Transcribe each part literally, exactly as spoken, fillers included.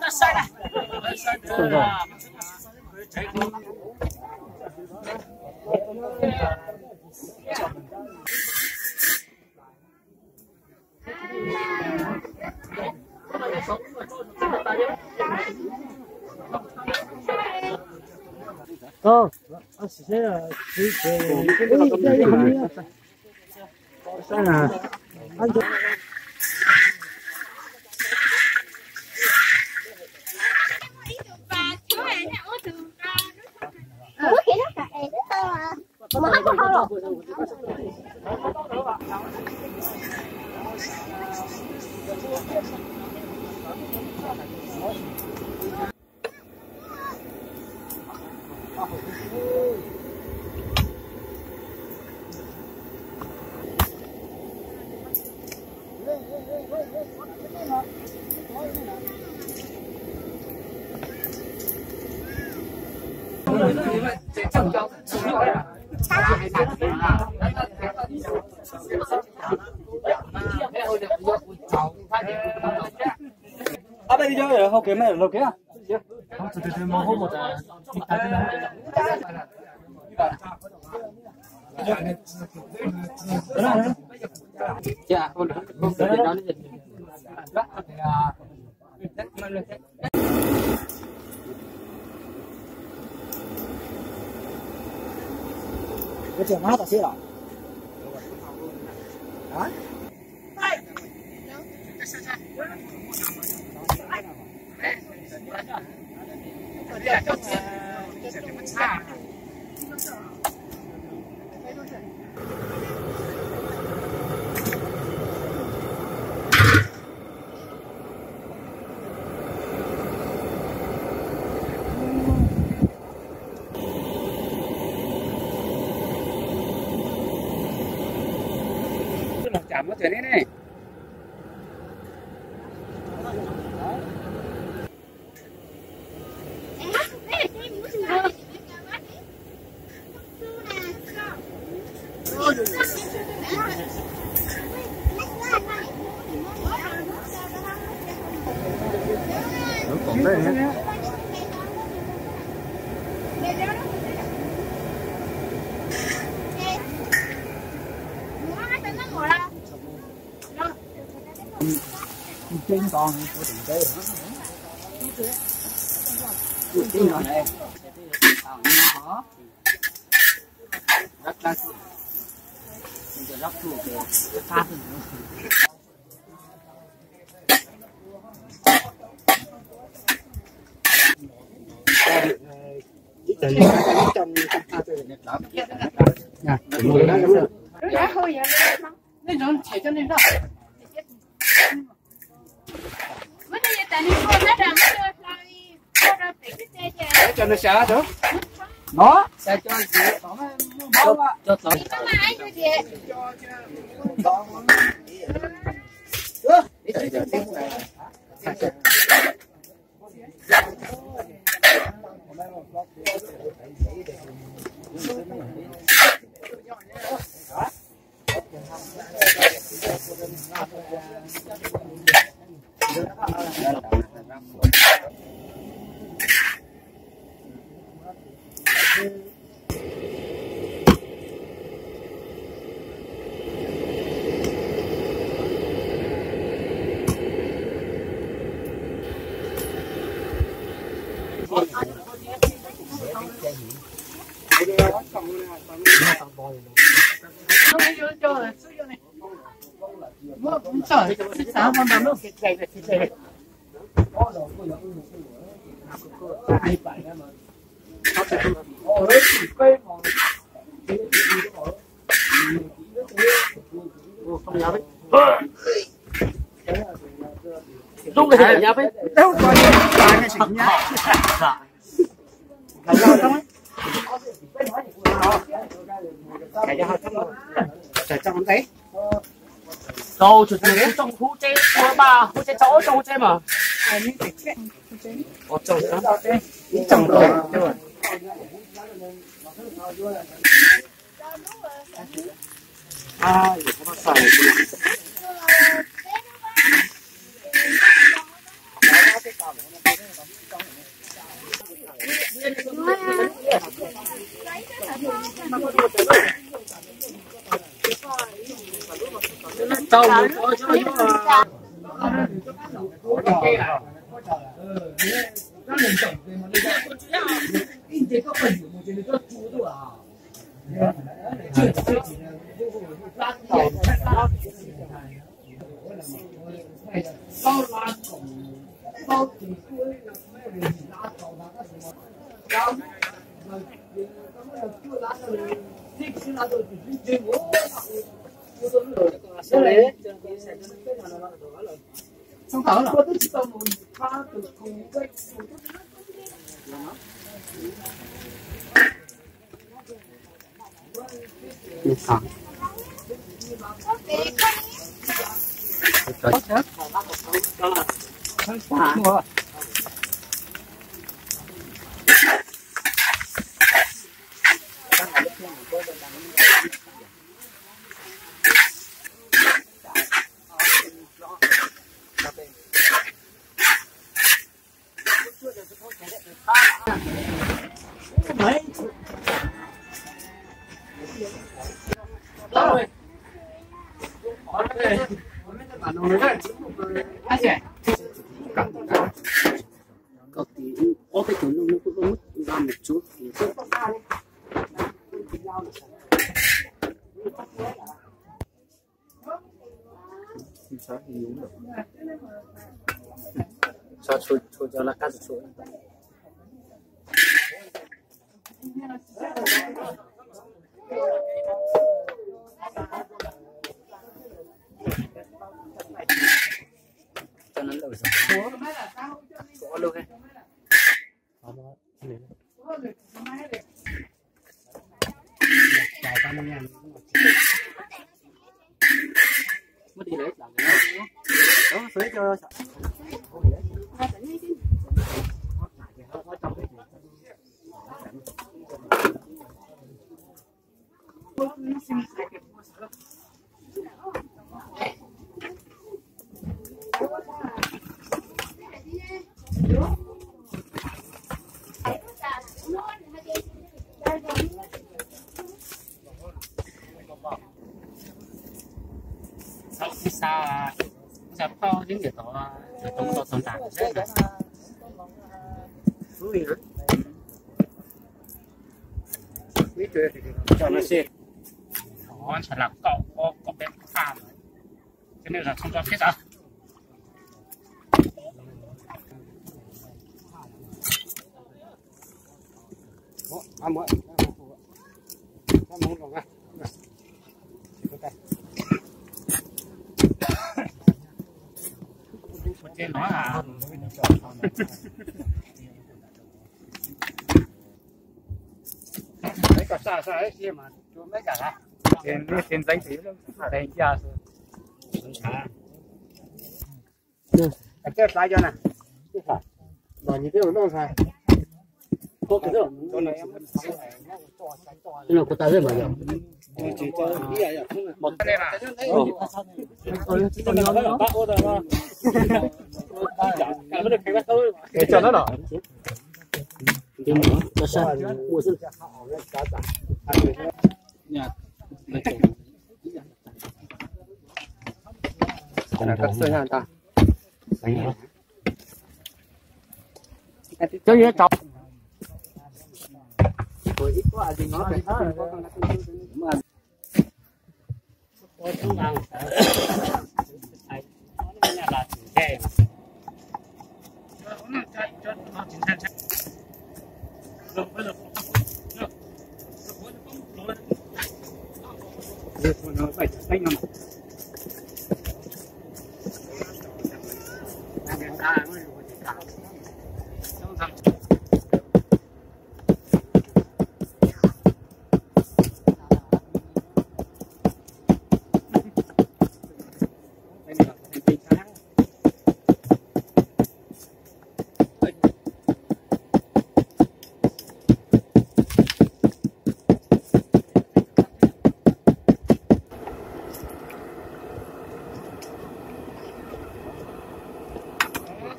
那晒了，这个。哦，二十岁了，十岁，算了，安全。 给没？老给啊！我这这这毛好么子？你看这毛。呀，我我这这哪里人？呀，那我们来。 我讲哪打谁了？啊？哎，这是这。 จับมาเถอะนี่นี่ Chính con của từng cây hả? Chính rồi đây. Rất là thua. Mình sẽ rất thua kìa. Phát hình nữa. Chính là cái trong trong ta tôi được lắm. Nè, người đó đúng rồi. Đá hơi vậy. Nên rồi chạy cho nên đó. 叫那啥子？喏，再叫几个，咱们叫叫咱。你干嘛就这？叫叫，咱们。哥，你这叫什么来？看这。啊？ Hãy subscribe cho kênh Ghiền Mì Gõ Để không bỏ lỡ những video hấp dẫn 都就是你种胡椒多嘛，胡椒早种啫嘛。我种啊，你种到啫嘛。哎，我晒。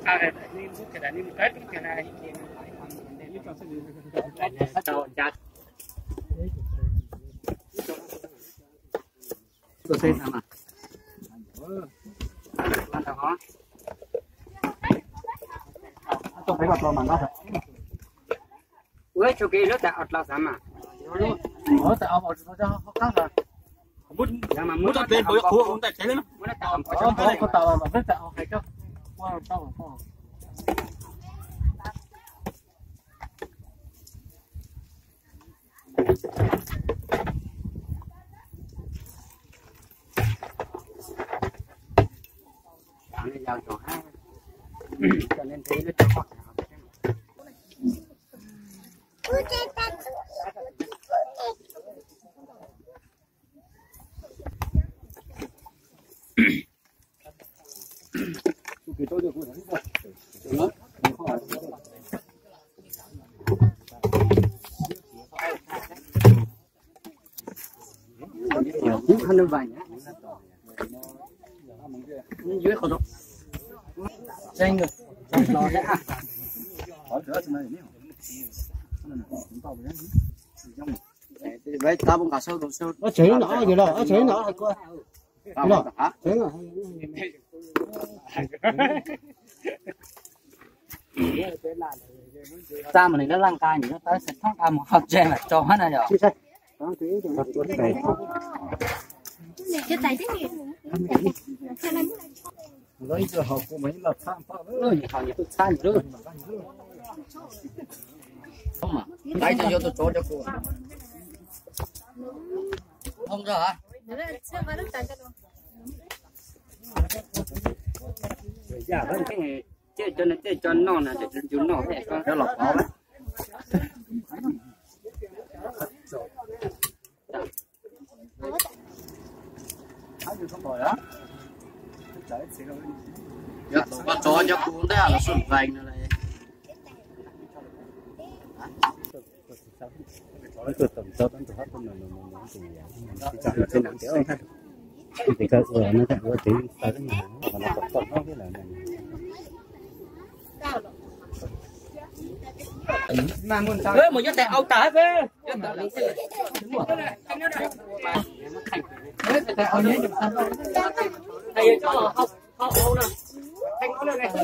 Hãy subscribe cho kênh Ghiền Mì Gõ Để không bỏ lỡ những video hấp dẫn. Nó vài nhá. Nó dưới khẩu độ. Tranh rồi. Nó sẽ ăn. Nó rửa xong rồi. Vậy tao bông cả sâu đồng sâu. Nó chảy nó gì đâu. Nó chảy nó hay quá. Tao bông cả. Chảy nó. Ta mà này nó lăng cai nhỉ. Tao sẽ thóc ăn một hộp chè mà cho hết ra rồi. Tao cứ để này. Cái tay thế này. Lấy cho học của mấy là tham phá với nhà hàng nhà tôi sai rồi. Không à? Lấy cho vô tôi cho cho cô. Không rồi hả? Dạ vẫn cái này chơi cho nên chơi cho non là để chúng nó để con nó lọc máu đấy. Dạ, con chó nhập cuốn đấy là sườn vành này. Thì các ở nó chạy qua tí, ta rất là và nó còn còn không biết là này. Mang con tao. Ê, một cái tẹo ao tái về. Đúng rồi. Đấy, tẹo ao đấy. Đây cho học học đâu nào. Anh có được này.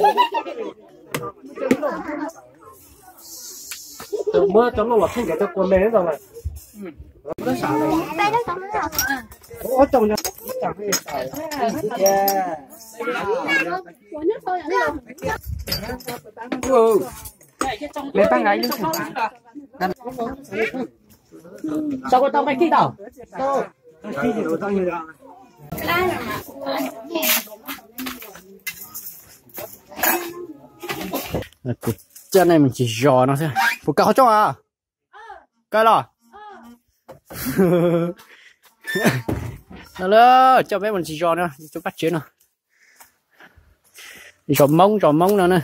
Từ mưa trong lúc là không thể cho con bé rồi này. Ừ. Nó xả rồi. Bé nó sống rồi. Ủa chồng nó chẳng biết xả. Yeah. Của nó thôi là được. Mẹ tăng ấy lên thử. Sao con tao mày kia tao? Tao. Kia thì đồ tao nhiều rồi. Chân này mình chỉ giò nó thôi. Phụ cao cho à? Cái lò. Hello, cho bé mình chỉ giò nữa, cho bắt chiến nào. Giò mông, giò mông nữa nè.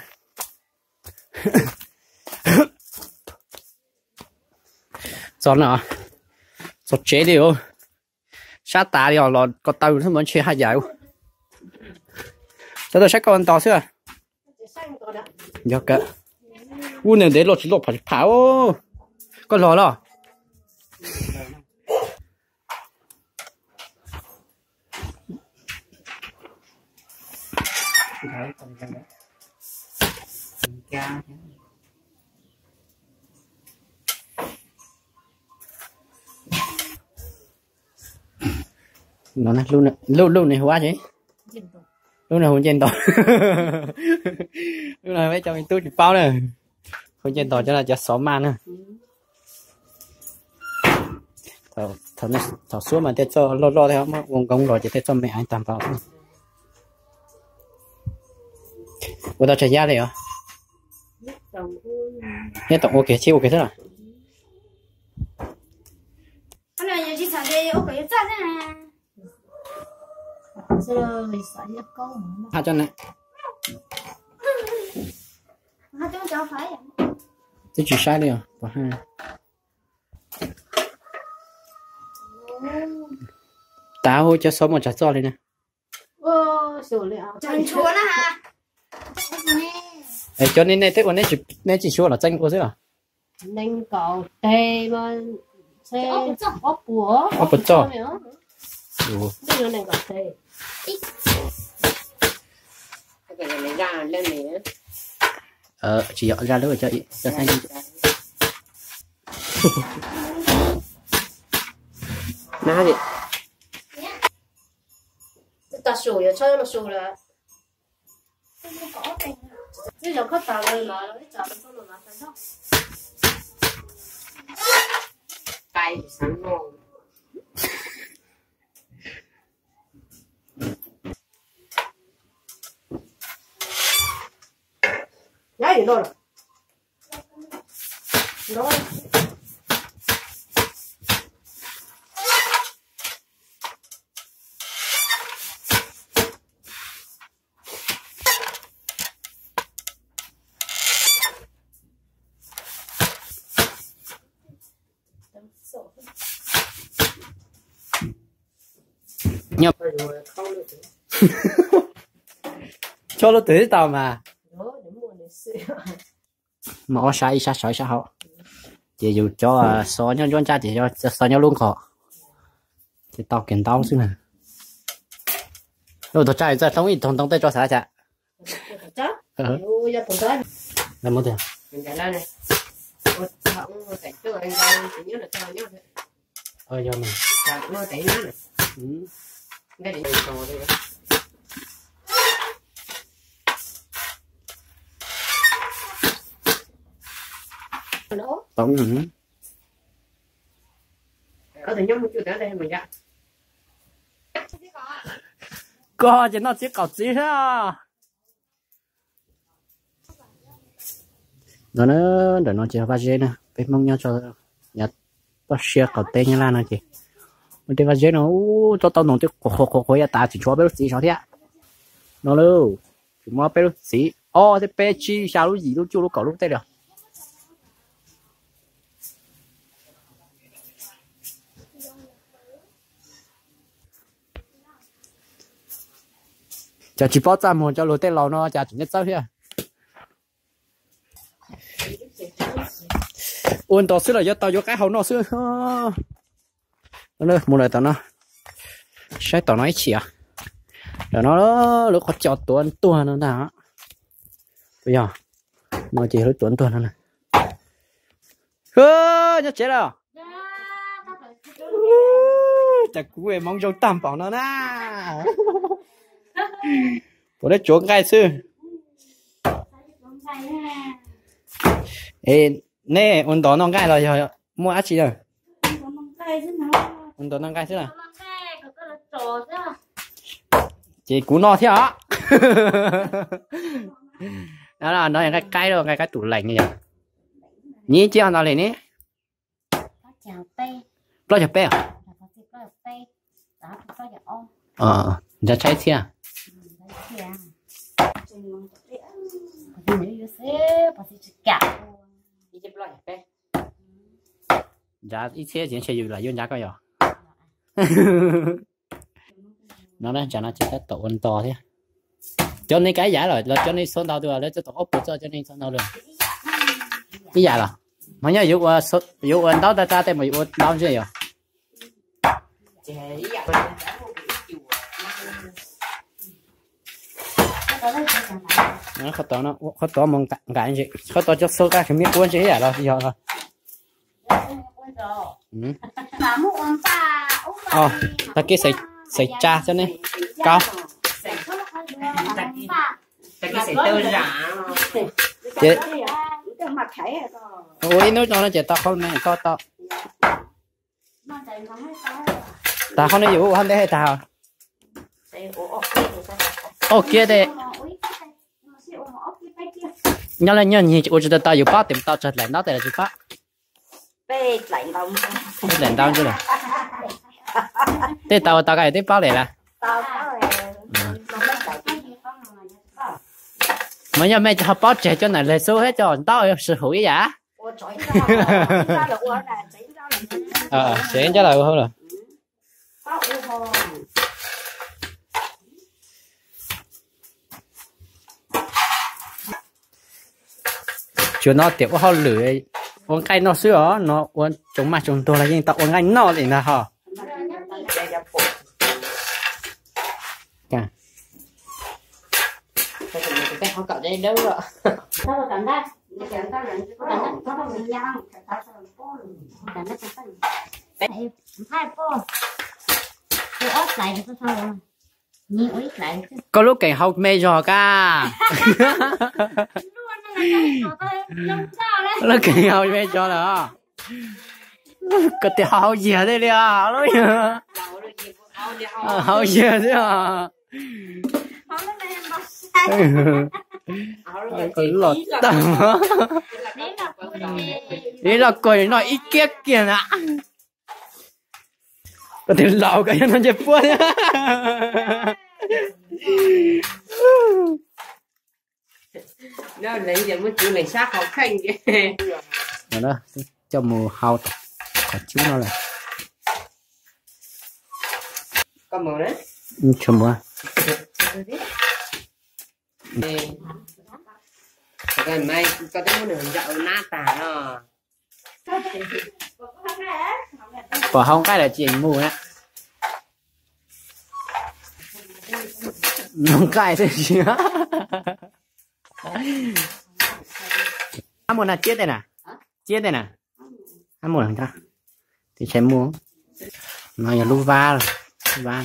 Giọt nào, giọt chế đi ô, sát tá đi ô, lọt có tàu nó muốn chế hai giải ô, cho tôi sách con to xưa, nhớ cả, u này để lột chỉ lột phải pháo ô, con lò lò, nó nè luôn nè luôn luôn này hóa chứ luôn này hồn trên tàu luôn này mấy cho mình tui chỉ bao nè hồn trên tàu cho là cho xóm man nè thảo thảo này thảo xuống mà tết cho lo lo theo mà ông công rồi chỉ tết cho mẹ anh tạm vào thôi của tao chạy ra đây hả nhất tổng ok chiêu ok thế nào anh là nhà chị sản đây ok nhất à hai chân này hai chân cháu phải thế chỉ sai đi à bỏ hai táo cho số một chả cho lên nè ô sổ liệu chân chúa đó hả 哎，叫你那天我那去那去学了，真过去了。能搞对吗？是我不做，我不，我不做。有。这个能搞对。这个人没让认领。呃，只要让那个叫叫三斤。哪里？这大树也超了树了。 这两颗大的拿了，你咋不说了拿三张？白三张。哪里弄了？弄了。nhau cho nó tới tao mà mà sai sai sai sai họ chỉ dù cho so nhau cho cha chỉ cho so nhau luôn khó thì tao kiến tao xí nè rồi tao trai tao không ít thằng tao tay cho xả chả làm mất tiền ơi cho mình Đây đi. Tổng hả? Có thể nhóm chưa tới đây mình ra. Có chứ nó chỉ cọt gì ha. Nó nó để nó chơi vaje nè, biết mong nhau cho nhặt bắt xe cọt tên như là nó chị. มันจะว่าเจนโอ้ตัวตอนนั้นที่โคโคโคยตาสีชัวเปรุสีชาวเทียนั่นเลยถึงว่าเปรุสีอ๋อที่เปชีชาวลูกจีลูกจูลูกเก่าลูกเต๋อจะจีบป้าจามหัวจะลูกเต๋อเราเนาะจะถึงจะเจ้าเทียอุ่นต่อซื้อเลยยัดต่อยกไก่เขาเนาะซื้อ nó mua lại tao nó sai tao nói chị à rồi nó lúc có chọn tuần tuần nó nào bây giờ mà chị lấy tuần tuần nó này ơ nhớ chết rồi chắc cũng về mong trong tầm bảo nó na bố đấy chuột gai sư ê nè ôn đó nó gai rồi mua á chị rồi Ôn tao nâng cái thế nào? Chị cú no thế hả? Đó là nó là cái cái rồi, cái cái tủ lạnh này nhỉ? Nhí chưa nào liền nhí? Lo chả pe à? Ờ, đã cháy chưa? Đã ít xe diễn xe dù là dọn giá coi rồi. nó đó cho nó chỉ cái tổ ăn to thế cho nên cái giả rồi là cho nên số tao được lấy cho tổ ốc cho cho nên số tao được cái giả là mà nhớ dụ số dụ ăn tao ta ta tên mày ăn tao chưa vậy nó khó tổ nó khó tổ mong cả cả gì khó tổ cho số ta không biết cuốn chứ giả rồi giờ rồi ờ ta kia sấy sấy cha cho nên cao chế ôi nó cho nó chế tao không này tao tao tao không này vụ không đấy hay tao ok đấy nhớ là nhớ gì ôi chúng ta dùng ba tìm tao chặt lại nó để là dùng ba bé lạnh đông bé lạnh đông chứ là thế tao tao cái thế bao này là mấy giờ mẹ cho bao trẻ cho này lấy số hết cho tao sử hữu cái giả ờ sẽ trả lời không rồi chỗ nó tiệm có lưỡi uống cái nó sữa nó uống chống mà chúng tôi là nhưng ta uống cái nó thì là họ có lúc cảnh học mê giò ca lúc cảnh học mê giò đó có thể học gì ở đây đi à lúc học gì ở đây à lọt tầm đấy là cười nói ít kiếc kìa ạ có thể lẩu cái nó chết buốt đó lấy giờ mới chịu này sát học khanh kìa đó cho mù hào còn chú nó là con mù đấy cho mù gần mai có thấy một đường dạo na tả đó bỏ không cái là chuyện mù á nóng cay thế chứ ăn một là chết đây nè chết đây nè ăn một lần ta thì chém muống nó là lu va rồi lu va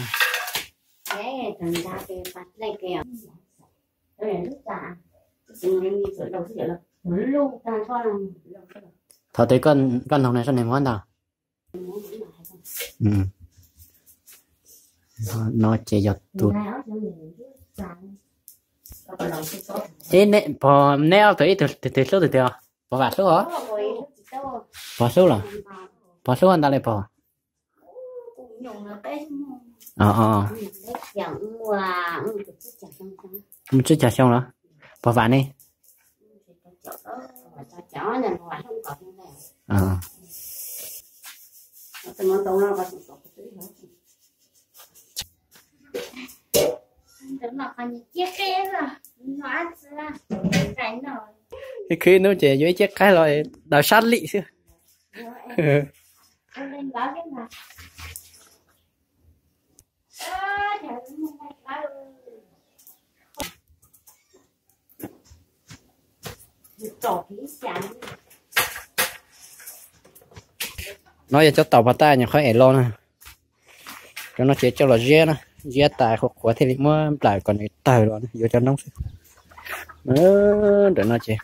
thở tới con con thằng này sao này món nào ừ. nó, nó chè giọt tuột thế nè bỏ neo tới từ từ từ số từ từ bỏ vạt số hả bỏ số là bỏ số anh ta lại bỏ ờ ờ không chưa trả xong đó bỏ vạt đi ờ khi nó chỉ với chiếc cái rồi đào sát lị chứ nói giờ cho tàu bà ta nhà khói ẻ lo nè cho nó chế cho là dê nè dê tài khổ khổ thì mới lại còn cái tài rồi vô cho nóng nữa để nó chế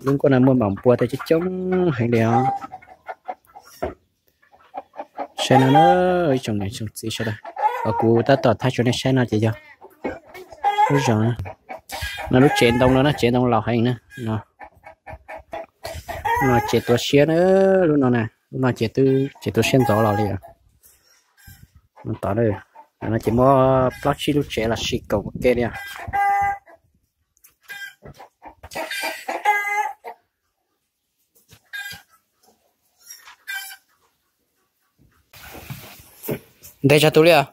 đúng con này mua mỏng bùa thì chứ chống hành đèo xe nó nó chồng này chồng gì sao đây ở cụ ta tỏ thay cho nên xe nó chị cho bây giờ nó lúc chén đông nó nó chén đông lò hành nữa nó nó chế tua xe nữa luôn nó nè nó chế tư chế tua xe gió lò đi à nó tỏ đây nó chỉ mua plastic lúc chế là xịt cầu ok đi à đây cho tôi à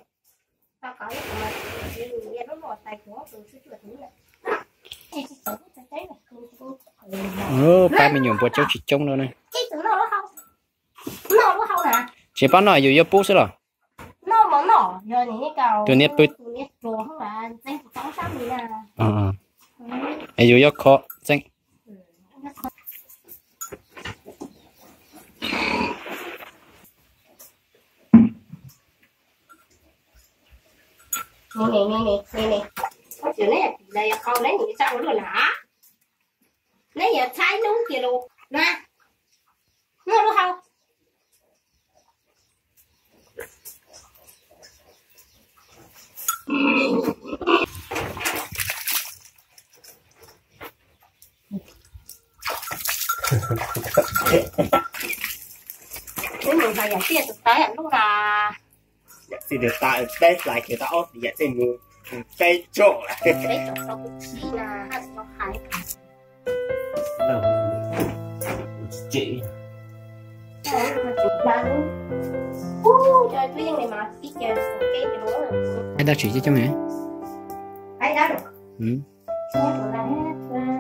ừ, ba mình nhổm bột cháu chỉ trông rồi này chỉ bán nổi dù bút rồi tôi nét bút ờ dù yêu khó danh nè nè nè nè có chuyện này đây con lấy những sao nó lạ lấy giờ thái núng kia luôn nè nó luôn không nếu mình phải giải quyết tới ảnh lúc là thì được ta test lại kiểu ta off thì sẽ mua cái chỗ cái chỗ nó cũng chỉ là nó hay đâu chị trời tôi như này mà cái cái đó ai đã chỉ cho cho mẹ ai đã được ừ